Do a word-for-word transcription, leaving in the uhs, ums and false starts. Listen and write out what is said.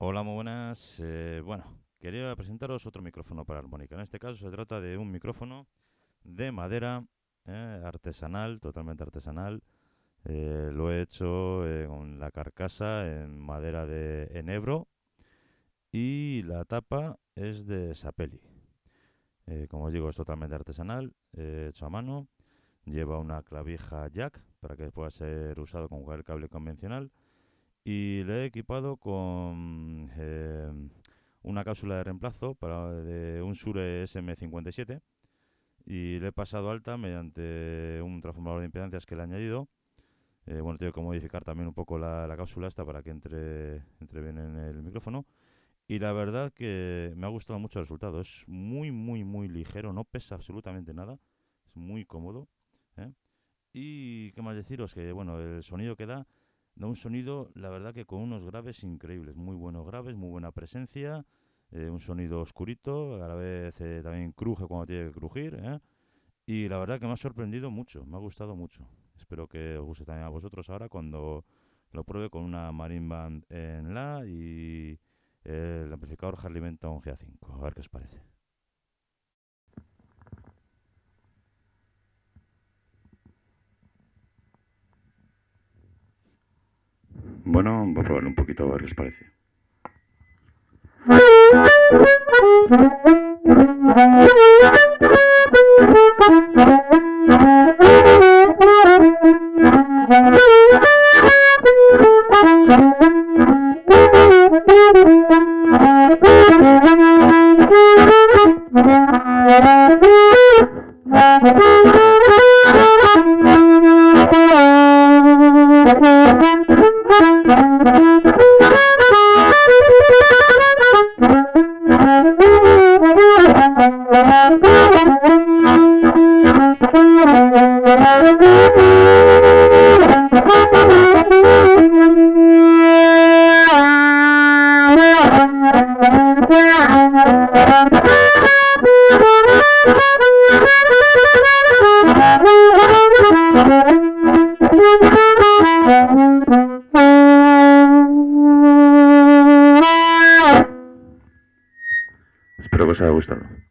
Hola, muy buenas. Eh, bueno, quería presentaros otro micrófono para armónica. En este caso se trata de un micrófono de madera eh, artesanal, totalmente artesanal. Eh, lo he hecho eh, con la carcasa en madera de enebro y la tapa es de Sapelli. Eh, como os digo, es totalmente artesanal, eh, hecho a mano. Lleva una clavija jack para que pueda ser usado con cualquier cable convencional. Y le he equipado con eh, una cápsula de reemplazo para, de un Shure S M cincuenta y siete. Y le he pasado alta mediante un transformador de impedancias que le he añadido. Eh, bueno, tengo que modificar también un poco la, la cápsula esta para que entre, entre bien en el micrófono. Y la verdad que me ha gustado mucho el resultado. Es muy, muy, muy ligero. No pesa absolutamente nada. Es muy cómodo. ¿Eh? Y qué más deciros, que bueno, el sonido que da, da un sonido, la verdad que con unos graves increíbles, muy buenos graves, muy buena presencia, eh, un sonido oscurito, a la vez eh, también cruje cuando tiene que crujir, ¿eh? Y la verdad que me ha sorprendido mucho, me ha gustado mucho. Espero que os guste también a vosotros ahora cuando lo pruebe con una Marine Band en la y el amplificador Harley Benton G A cinco, a ver qué os parece. Bueno, voy a probarlo un poquito a ver qué os parece. Espero que os haya gustado.